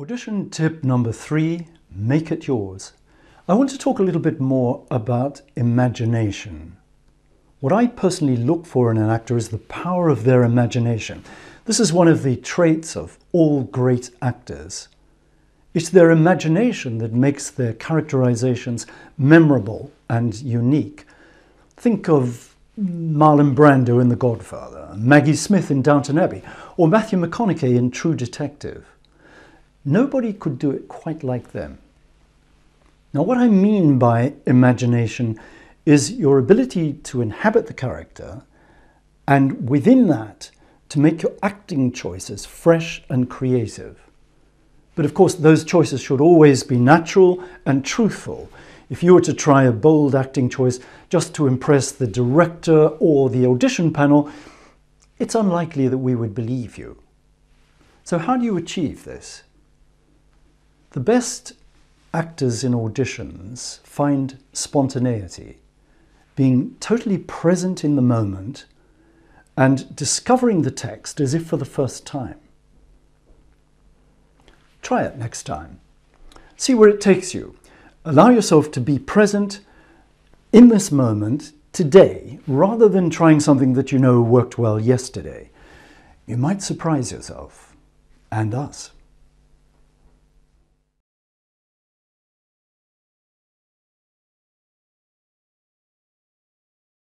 Audition tip number 3, make it yours. I want to talk a little bit more about imagination. What I personally look for in an actor is the power of their imagination. This is one of the traits of all great actors. It's their imagination that makes their characterizations memorable and unique. Think of Marlon Brando in The Godfather, Maggie Smith in Downton Abbey, or Matthew McConaughey in True Detective. Nobody could do it quite like them. Now, what I mean by imagination is your ability to inhabit the character and within that to make your acting choices fresh and creative. But of course, those choices should always be natural and truthful. If you were to try a bold acting choice just to impress the director or the audition panel, it's unlikely that we would believe you. So how do you achieve this? The best actors in auditions find spontaneity, being totally present in the moment and discovering the text as if for the first time. Try it next time. See where it takes you. Allow yourself to be present in this moment today rather than trying something that you know worked well yesterday. You might surprise yourself and us.